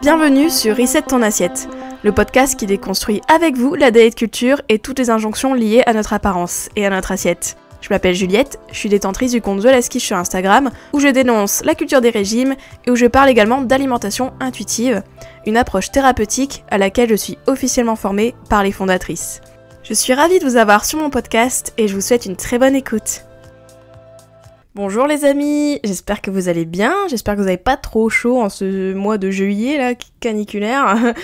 Bienvenue sur Reset ton Assiette, le podcast qui déconstruit avec vous la diet culture et toutes les injonctions liées à notre apparence et à notre assiette. Je m'appelle Juliette, je suis détentrice du compte The Last Quiche sur Instagram, où je dénonce la culture des régimes et où je parle également d'alimentation intuitive, une approche thérapeutique à laquelle je suis officiellement formée par les fondatrices. Je suis ravie de vous avoir sur mon podcast et je vous souhaite une très bonne écoute. Bonjour les amis, j'espère que vous allez bien, j'espère que vous n'avez pas trop chaud en ce mois de juillet là, caniculaire.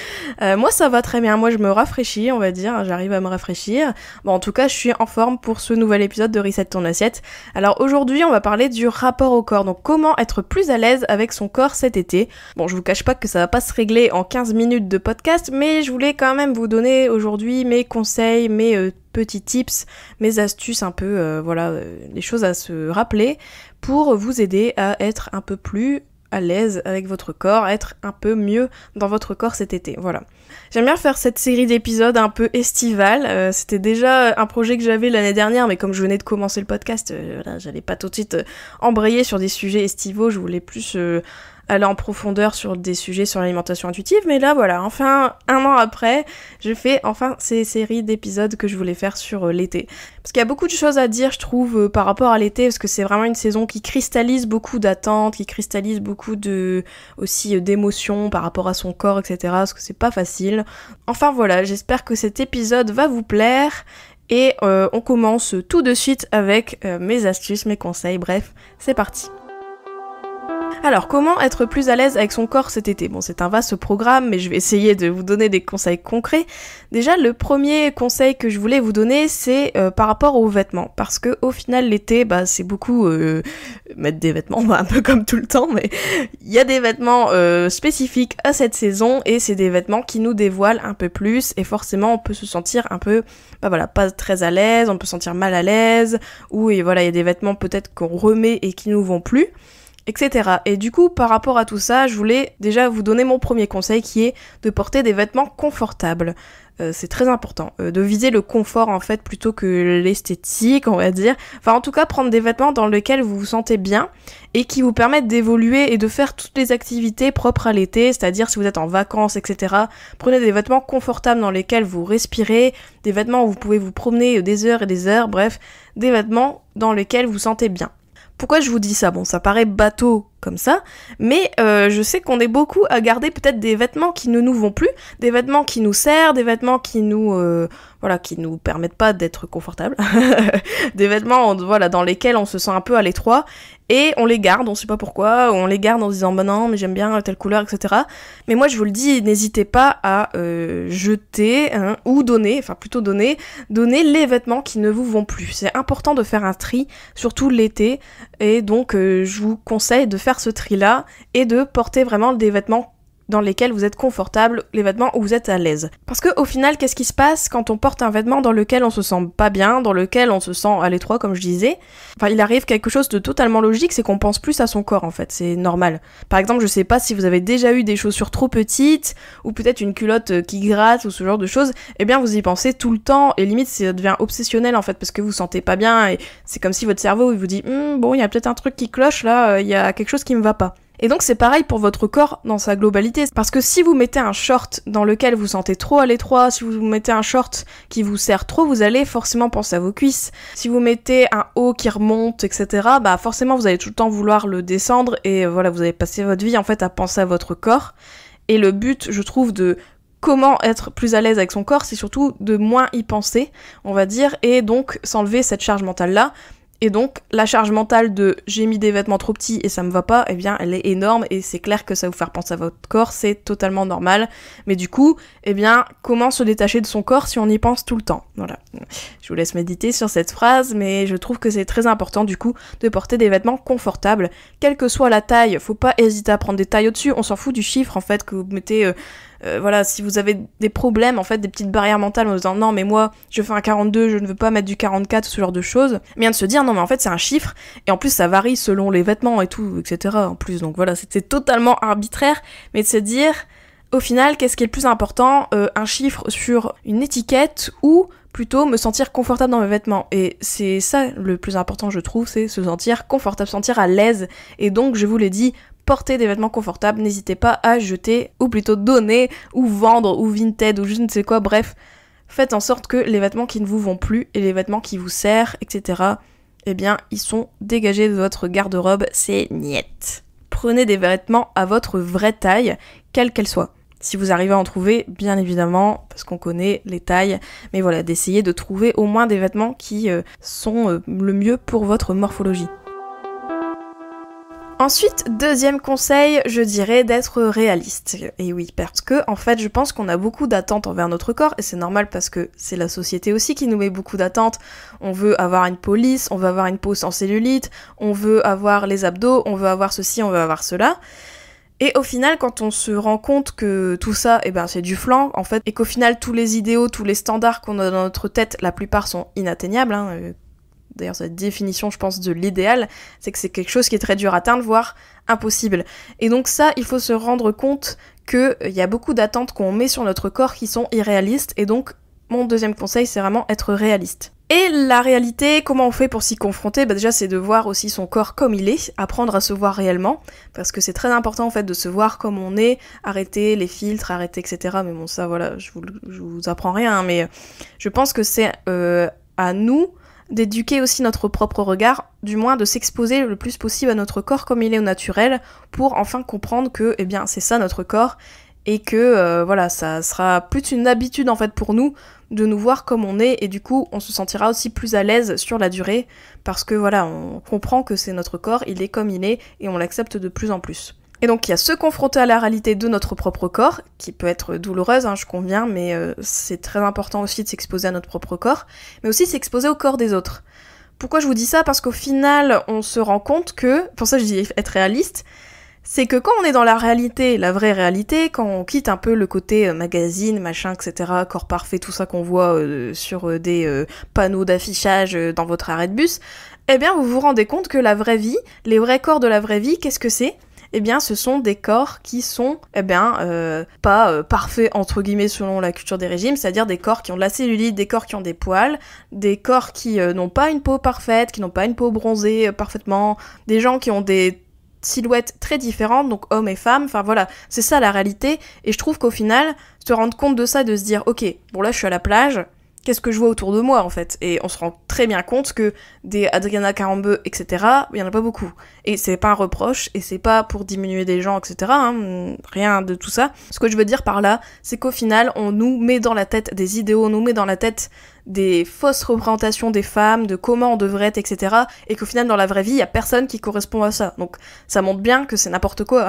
Moi ça va très bien, moi je me rafraîchis on va dire, j'arrive à me rafraîchir. Bon en tout cas je suis en forme pour ce nouvel épisode de Reset ton Assiette. Alors aujourd'hui on va parler du rapport au corps, donc comment être plus à l'aise avec son corps cet été. Bon je vous cache pas que ça va pas se régler en 15 minutes de podcast, mais je voulais quand même vous donner aujourd'hui mes conseils, mes petits tips, mes astuces un peu, les choses à se rappeler pour vous aider à être un peu plus à l'aise avec votre corps, à être un peu mieux dans votre corps cet été, voilà. J'aime bien faire cette série d'épisodes un peu estivale, c'était déjà un projet que j'avais l'année dernière, mais comme je venais de commencer le podcast, j'allais pas tout de suite embrayer sur des sujets estivaux, je voulais plus aller en profondeur sur des sujets sur l'alimentation intuitive, mais là voilà, enfin un an après, je fais enfin ces séries d'épisodes que je voulais faire sur l'été. Parce qu'il y a beaucoup de choses à dire je trouve par rapport à l'été, parce que c'est vraiment une saison qui cristallise beaucoup d'attentes, qui cristallise beaucoup de aussi d'émotions par rapport à son corps, etc. Parce que c'est pas facile. Enfin voilà, j'espère que cet épisode va vous plaire, et on commence tout de suite avec mes astuces, mes conseils, bref, c'est parti. Alors, comment être plus à l'aise avec son corps cet été? Bon, c'est un vaste programme, mais je vais essayer de vous donner des conseils concrets. Déjà, le premier conseil que je voulais vous donner, c'est par rapport aux vêtements. Parce que au final, l'été, c'est beaucoup mettre des vêtements, un peu comme tout le temps, mais il y a des vêtements spécifiques à cette saison, et c'est des vêtements qui nous dévoilent un peu plus, et forcément, on peut se sentir un peu, pas très à l'aise, on peut se sentir mal à l'aise, ou et voilà, il y a des vêtements peut-être qu'on remet et qui nous vont plus, etc. Et du coup, par rapport à tout ça, je voulais déjà vous donner mon premier conseil qui est de porter des vêtements confortables. C'est très important, de viser le confort en fait plutôt que l'esthétique on va dire. Enfin en tout cas prendre des vêtements dans lesquels vous vous sentez bien et qui vous permettent d'évoluer et de faire toutes les activités propres à l'été, c'est-à-dire si vous êtes en vacances etc. Prenez des vêtements confortables dans lesquels vous respirez, des vêtements où vous pouvez vous promener des heures et des heures, bref, des vêtements dans lesquels vous vous sentez bien. Pourquoi je vous dis ça? Bon, ça paraît bateau comme ça, mais je sais qu'on est beaucoup à garder peut-être des vêtements qui ne nous vont plus, des vêtements qui nous serrent, des vêtements qui nous qui nous permettent pas d'être confortables, des vêtements dans lesquels on se sent un peu à l'étroit, et on les garde, on sait pas pourquoi, on les garde en se disant bah non mais j'aime bien telle couleur, etc. Mais moi je vous le dis, n'hésitez pas à jeter ou donner les vêtements qui ne vous vont plus. C'est important de faire un tri, surtout l'été, et donc je vous conseille de faire ce tri là et de porter vraiment des vêtements dans lesquels vous êtes confortable, les vêtements où vous êtes à l'aise. Parce que au final, qu'est-ce qui se passe quand on porte un vêtement dans lequel on se sent pas bien, dans lequel on se sent à l'étroit comme je disais? Enfin, il arrive quelque chose de totalement logique, c'est qu'on pense plus à son corps en fait, c'est normal. Par exemple, je sais pas si vous avez déjà eu des chaussures trop petites, ou peut-être une culotte qui gratte, ou ce genre de choses, eh bien vous y pensez tout le temps, et limite ça devient obsessionnel en fait, parce que vous vous sentez pas bien, et c'est comme si votre cerveau il vous dit « bon, il y a peut-être un truc qui cloche là, il y a quelque chose qui me va pas ». Et donc c'est pareil pour votre corps dans sa globalité, parce que si vous mettez un short dans lequel vous sentez trop à l'étroit, si vous mettez un short qui vous serre trop, vous allez forcément penser à vos cuisses. Si vous mettez un haut qui remonte, etc., forcément vous allez tout le temps vouloir le descendre, et voilà, vous allez passer votre vie en fait à penser à votre corps. Et le but, je trouve, de comment être plus à l'aise avec son corps, c'est surtout de moins y penser, on va dire, et donc s'enlever cette charge mentale-là. Et donc, la charge mentale de « j'ai mis des vêtements trop petits et ça me va pas », eh bien, elle est énorme et c'est clair que ça va vous faire penser à votre corps, c'est totalement normal. Mais du coup, eh bien, comment se détacher de son corps si on y pense tout le temps? Voilà. Je vous laisse méditer sur cette phrase, mais je trouve que c'est très important, du coup, de porter des vêtements confortables. Quelle que soit la taille, faut pas hésiter à prendre des tailles au-dessus, on s'en fout du chiffre, en fait, que vous mettez... si vous avez des problèmes, en fait, des petites barrières mentales en vous disant « non, mais moi, je fais un 42, je ne veux pas mettre du 44 », ce genre de choses, bien de se dire « non, mais en fait, c'est un chiffre, et en plus, ça varie selon les vêtements et tout, etc. » en plus, donc voilà, c'est totalement arbitraire, mais de se dire, au final, qu'est-ce qui est le plus important, un chiffre sur une étiquette ou plutôt me sentir confortable dans mes vêtements. Et c'est ça le plus important, je trouve, c'est se sentir confortable, sentir à l'aise. Et donc, je vous l'ai dit, portez des vêtements confortables, n'hésitez pas à jeter, ou plutôt donner, ou vendre, ou Vinted, ou je ne sais quoi, bref. Faites en sorte que les vêtements qui ne vous vont plus, et les vêtements qui vous servent, etc., eh bien, ils sont dégagés de votre garde-robe, c'est niette. Prenez des vêtements à votre vraie taille, quelle qu'elle soit. Si vous arrivez à en trouver, bien évidemment, parce qu'on connaît les tailles, mais voilà, d'essayer de trouver au moins des vêtements qui sont le mieux pour votre morphologie. Ensuite, deuxième conseil, je dirais d'être réaliste. Et oui, parce que, en fait, je pense qu'on a beaucoup d'attentes envers notre corps, et c'est normal parce que c'est la société aussi qui nous met beaucoup d'attentes. On veut avoir une peau lisse, on veut avoir une peau sans cellulite, on veut avoir les abdos, on veut avoir ceci, on veut avoir cela. Et au final, quand on se rend compte que tout ça, eh ben, c'est du flan, en fait, et qu'au final, tous les idéaux, tous les standards qu'on a dans notre tête, la plupart sont inatteignables, hein. D'ailleurs, cette définition, je pense, de l'idéal, c'est que c'est quelque chose qui est très dur à atteindre, voire impossible. Et donc ça, il faut se rendre compte qu'il y a beaucoup d'attentes qu'on met sur notre corps qui sont irréalistes. Et donc, mon deuxième conseil, c'est vraiment être réaliste. Et la réalité, comment on fait pour s'y confronter? Bah déjà, c'est de voir aussi son corps comme il est, apprendre à se voir réellement, parce que c'est très important en fait de se voir comme on est, arrêter les filtres, arrêter etc. Mais bon, ça voilà, je vous apprends rien, hein, mais je pense que c'est à nous d'éduquer aussi notre propre regard, du moins de s'exposer le plus possible à notre corps comme il est au naturel, pour enfin comprendre que, eh bien, c'est ça notre corps, et que voilà, ça sera plus une habitude en fait pour nous de nous voir comme on est, et du coup on se sentira aussi plus à l'aise sur la durée, parce que voilà, on comprend que c'est notre corps, il est comme il est, et on l'accepte de plus en plus. Et donc il y a se confronter à la réalité de notre propre corps, qui peut être douloureuse, hein, je conviens, mais c'est très important aussi de s'exposer à notre propre corps, mais aussi s'exposer au corps des autres. Pourquoi je vous dis ça? Parce qu'au final, on se rend compte que, pour ça je dis être réaliste, c'est que quand on est dans la réalité, la vraie réalité, quand on quitte un peu le côté magazine, machin, etc., corps parfait, tout ça qu'on voit sur des panneaux d'affichage dans votre arrêt de bus, eh bien vous vous rendez compte que la vraie vie, les vrais corps de la vraie vie, qu'est-ce que c'est? Eh bien ce sont des corps qui sont, eh bien, pas parfaits entre guillemets selon la culture des régimes, c'est-à-dire des corps qui ont de la cellulite, des corps qui ont des poils, des corps qui n'ont pas une peau parfaite, qui n'ont pas une peau bronzée parfaitement, des gens qui ont des silhouettes très différentes, donc hommes et femmes, enfin voilà, c'est ça la réalité, et je trouve qu'au final, se rendre compte de ça, de se dire, ok, bon là je suis à la plage, qu'est-ce que je vois autour de moi en fait? Et on se rend très bien compte que des Adriana Carambeu, etc., il y en a pas beaucoup. Et c'est pas un reproche, et c'est pas pour diminuer des gens, etc., hein, rien de tout ça. Ce que je veux dire par là, c'est qu'au final, on nous met dans la tête des idéaux, on nous met dans la tête des fausses représentations des femmes, de comment on devrait être, etc., et qu'au final, dans la vraie vie, il y a personne qui correspond à ça. Donc ça montre bien que c'est n'importe quoi.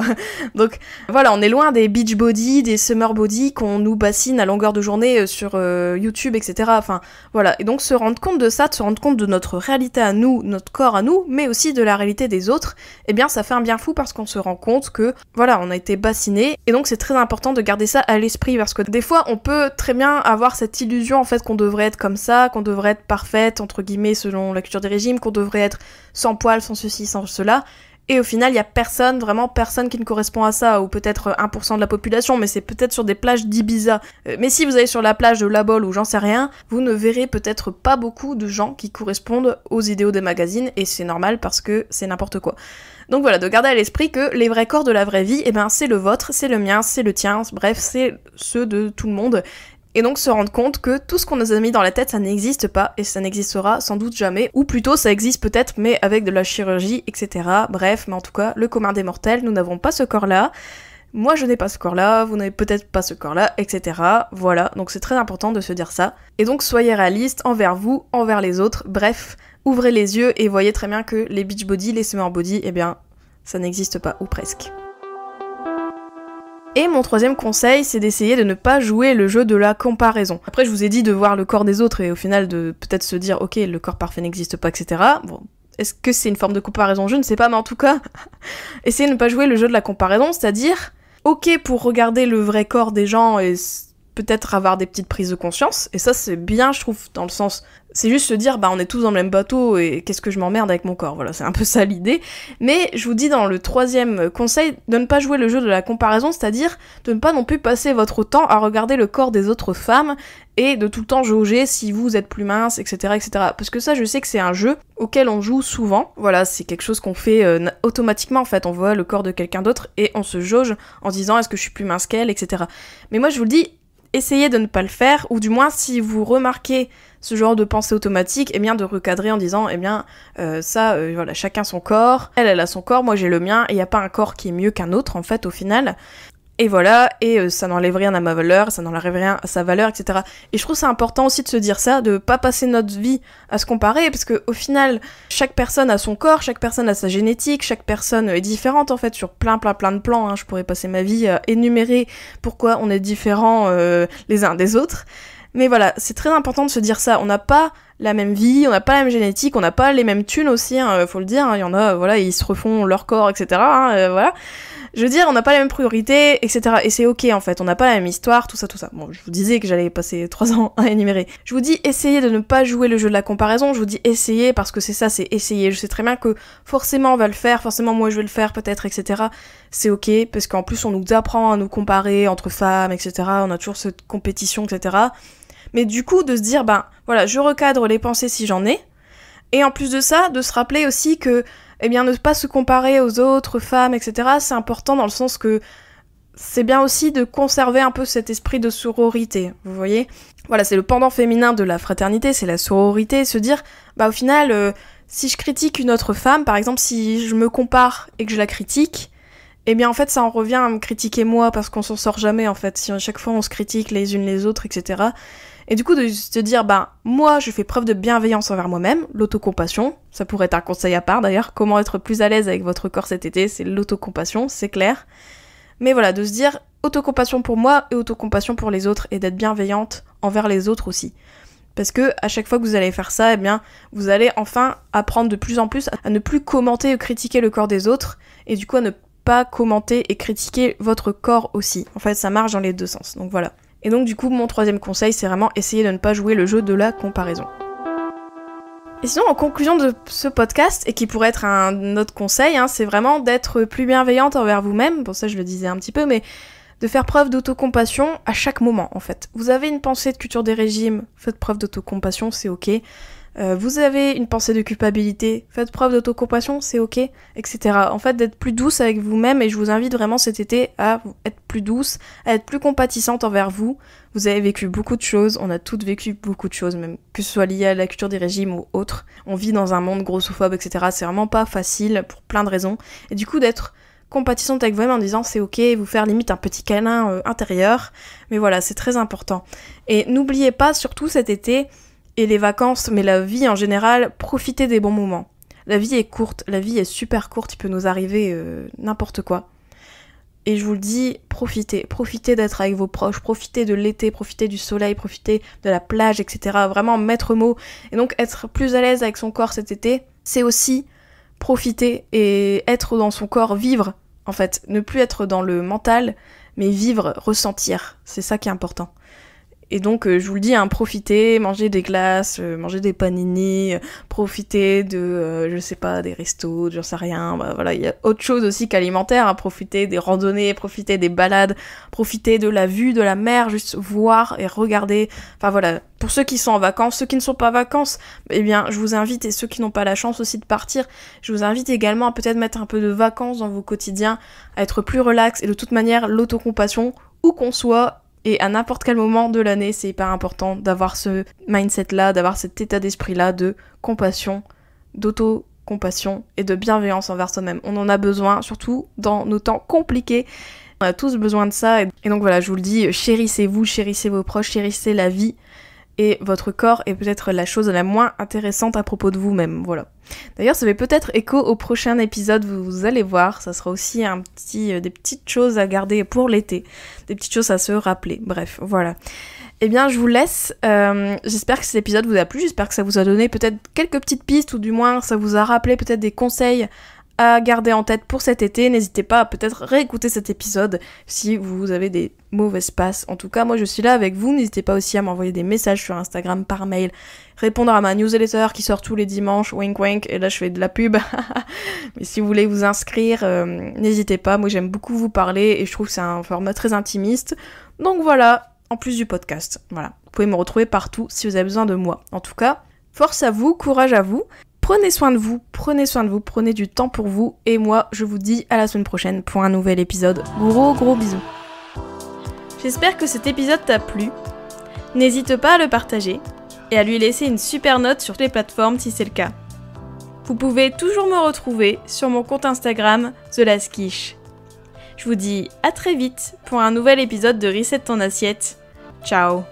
Donc voilà, on est loin des beach body, des summer body qu'on nous bassine à longueur de journée sur YouTube, etc. Enfin, voilà. Et donc se rendre compte de ça, de se rendre compte de notre réalité à nous, notre corps à nous, mais aussi de la réalité des autres, eh bien ça fait un bien fou parce qu'on se rend compte que, voilà, on a été bassiné. Et donc c'est très important de garder ça à l'esprit parce que des fois on peut très bien avoir cette illusion en fait qu'on devrait être comme ça, qu'on devrait être parfaite, entre guillemets, selon la culture des régimes, qu'on devrait être sans poils, sans ceci, sans cela. Et au final, il y a personne, vraiment personne qui ne correspond à ça, ou peut-être 1% de la population, mais c'est peut-être sur des plages d'Ibiza. Mais si vous allez sur la plage de La Bol ou j'en sais rien, vous ne verrez peut-être pas beaucoup de gens qui correspondent aux idéaux des magazines, et c'est normal parce que c'est n'importe quoi. Donc voilà, de garder à l'esprit que les vrais corps de la vraie vie, eh ben c'est le vôtre, c'est le mien, c'est le tien, bref, c'est ceux de tout le monde. Et donc se rendre compte que tout ce qu'on nous a mis dans la tête, ça n'existe pas, et ça n'existera sans doute jamais, ou plutôt ça existe peut-être, mais avec de la chirurgie, etc. Bref, mais en tout cas, le commun des mortels, nous n'avons pas ce corps-là, moi je n'ai pas ce corps-là, vous n'avez peut-être pas ce corps-là, etc. Voilà, donc c'est très important de se dire ça. Et donc soyez réaliste envers vous, envers les autres, bref, ouvrez les yeux et voyez très bien que les beach body, les summer body, eh bien, ça n'existe pas, ou presque. Et mon troisième conseil, c'est d'essayer de ne pas jouer le jeu de la comparaison. Après, je vous ai dit de voir le corps des autres et au final de peut-être se dire « Ok, le corps parfait n'existe pas, etc. » Bon, est-ce que c'est une forme de comparaison? Je ne sais pas, mais en tout cas, essayez de ne pas jouer le jeu de la comparaison, c'est-à-dire « Ok, pour regarder le vrai corps des gens et peut-être avoir des petites prises de conscience, et ça c'est bien je trouve, dans le sens, c'est juste se dire bah on est tous dans le même bateau et qu'est-ce que je m'emmerde avec mon corps, voilà c'est un peu ça l'idée. Mais je vous dis dans le troisième conseil de ne pas jouer le jeu de la comparaison, c'est-à-dire de ne pas non plus passer votre temps à regarder le corps des autres femmes et de tout le temps jauger si vous êtes plus mince, etc., etc. Parce que ça je sais que c'est un jeu auquel on joue souvent, voilà c'est quelque chose qu'on fait automatiquement en fait, on voit le corps de quelqu'un d'autre et on se jauge en disant est-ce que je suis plus mince qu'elle, etc. Mais moi je vous le dis, essayez de ne pas le faire, ou du moins si vous remarquez ce genre de pensée automatique, eh bien de recadrer en disant eh bien voilà, chacun son corps, elle a son corps, moi j'ai le mien, et il n'y a pas un corps qui est mieux qu'un autre en fait au final. Et voilà, et ça n'enlève rien à ma valeur, ça n'enlève rien à sa valeur, etc. Et je trouve c'est important aussi de se dire ça, de pas passer notre vie à se comparer, parce que au final, chaque personne a son corps, chaque personne a sa génétique, chaque personne est différente en fait sur plein de plans, hein. Je pourrais passer ma vie à énumérer pourquoi on est différents les uns des autres. Mais voilà, c'est très important de se dire ça, on n'a pas la même vie, on n'a pas la même génétique, on n'a pas les mêmes thunes aussi, hein, faut le dire, hein. Il y en a, voilà, ils se refont leur corps, etc., hein, voilà. Je veux dire, on n'a pas les mêmes priorités, etc. Et c'est ok en fait, on n'a pas la même histoire, tout ça, tout ça. Bon, je vous disais que j'allais passer 3 ans à énumérer. Je vous dis, essayez de ne pas jouer le jeu de la comparaison, je vous dis essayez, parce que c'est ça, c'est essayer. Je sais très bien que forcément on va le faire, forcément moi je vais le faire peut-être, etc. C'est ok, parce qu'en plus on nous apprend à nous comparer entre femmes, etc. On a toujours cette compétition, etc. Mais du coup, de se dire, ben voilà, je recadre les pensées si j'en ai. Et en plus de ça, de se rappeler aussi que eh bien, ne pas se comparer aux autres femmes, etc., c'est important dans le sens que c'est bien aussi de conserver un peu cet esprit de sororité, vous voyez. Voilà, c'est le pendant féminin de la fraternité, c'est la sororité, se dire, bah au final, si je critique une autre femme, par exemple, si je me compare et que je la critique, eh bien en fait ça en revient à me critiquer moi, parce qu'on s'en sort jamais en fait, si à chaque fois on se critique les unes les autres, etc., et du coup, de se dire, bah, moi, je fais preuve de bienveillance envers moi-même, l'autocompassion, ça pourrait être un conseil à part d'ailleurs, comment être plus à l'aise avec votre corps cet été, c'est l'autocompassion, c'est clair. Mais voilà, de se dire, autocompassion pour moi et autocompassion pour les autres, et d'être bienveillante envers les autres aussi. Parce que, à chaque fois que vous allez faire ça, eh bien, vous allez enfin apprendre de plus en plus à ne plus commenter ou critiquer le corps des autres, et du coup, à ne pas commenter et critiquer votre corps aussi. En fait, ça marche dans les deux sens, donc voilà. Et donc du coup, mon troisième conseil, c'est vraiment essayer de ne pas jouer le jeu de la comparaison. Et sinon, en conclusion de ce podcast, et qui pourrait être un autre conseil, hein, c'est vraiment d'être plus bienveillante envers vous-même, pour ça je le disais un petit peu, mais de faire preuve d'autocompassion à chaque moment, en fait. Vous avez une pensée de culture des régimes, faites preuve d'autocompassion, c'est ok. Vous avez une pensée de culpabilité, faites preuve d'autocompassion, c'est ok, etc. En fait, d'être plus douce avec vous-même, et je vous invite vraiment cet été à être plus douce, à être plus compatissante envers vous. Vous avez vécu beaucoup de choses, on a toutes vécu beaucoup de choses, même que ce soit lié à la culture des régimes ou autre. On vit dans un monde grossophobe, etc. C'est vraiment pas facile pour plein de raisons. Et du coup, d'être compatissante avec vous-même en disant c'est ok, vous faire limite un petit câlin intérieur. Mais voilà, c'est très important. Et n'oubliez pas, surtout cet été, et les vacances, mais la vie en général, profitez des bons moments. La vie est courte, la vie est super courte, il peut nous arriver n'importe quoi. Et je vous le dis, profitez. Profitez d'être avec vos proches, profitez de l'été, profitez du soleil, profitez de la plage, etc. Vraiment mettre mot. Et donc être plus à l'aise avec son corps cet été, c'est aussi profiter et être dans son corps, vivre en fait. Ne plus être dans le mental, mais vivre, ressentir. C'est ça qui est important. Et donc je vous le dis, hein, profitez, mangez des glaces, mangez des panini, profitez de, je sais pas, des restos, j'en sais rien, bah, voilà, il y a autre chose aussi qu'alimentaire, hein, profitez des randonnées, profitez des balades, profitez de la vue, de la mer, juste voir et regarder, enfin voilà, pour ceux qui sont en vacances, ceux qui ne sont pas en vacances, eh bien je vous invite, et ceux qui n'ont pas la chance aussi de partir, je vous invite également à peut-être mettre un peu de vacances dans vos quotidiens, à être plus relax, et de toute manière, l'autocompassion, où qu'on soit, et à n'importe quel moment de l'année, c'est hyper important d'avoir ce mindset-là, d'avoir cet état d'esprit-là de compassion, d'auto-compassion et de bienveillance envers soi-même. On en a besoin, surtout dans nos temps compliqués. On a tous besoin de ça. Et donc voilà, je vous le dis, chérissez-vous, chérissez vos proches, chérissez la vie. Et votre corps est peut-être la chose la moins intéressante à propos de vous-même, voilà. D'ailleurs, ça fait peut-être écho au prochain épisode, vous allez voir, ça sera aussi des petites choses à garder pour l'été, des petites choses à se rappeler, bref, voilà. Eh bien, je vous laisse, j'espère que cet épisode vous a plu, j'espère que ça vous a donné peut-être quelques petites pistes, ou du moins ça vous a rappelé peut-être des conseils à garder en tête pour cet été. N'hésitez pas à peut-être réécouter cet épisode si vous avez des mauvaises passes. En tout cas, moi je suis là avec vous. N'hésitez pas aussi à m'envoyer des messages sur Instagram, par mail, répondre à ma newsletter qui sort tous les dimanches, wink wink, et là je fais de la pub. Mais si vous voulez vous inscrire, n'hésitez pas. Moi j'aime beaucoup vous parler et je trouve que c'est un format très intimiste. Donc voilà, en plus du podcast. Voilà, vous pouvez me retrouver partout si vous avez besoin de moi. En tout cas, force à vous, courage à vous. Prenez soin de vous, prenez soin de vous, prenez du temps pour vous. Et moi, je vous dis à la semaine prochaine pour un nouvel épisode. Gros gros bisous. J'espère que cet épisode t'a plu. N'hésite pas à le partager et à lui laisser une super note sur les plateformes si c'est le cas. Vous pouvez toujours me retrouver sur mon compte Instagram The Last Quiche. Je vous dis à très vite pour un nouvel épisode de Reset ton Assiette. Ciao.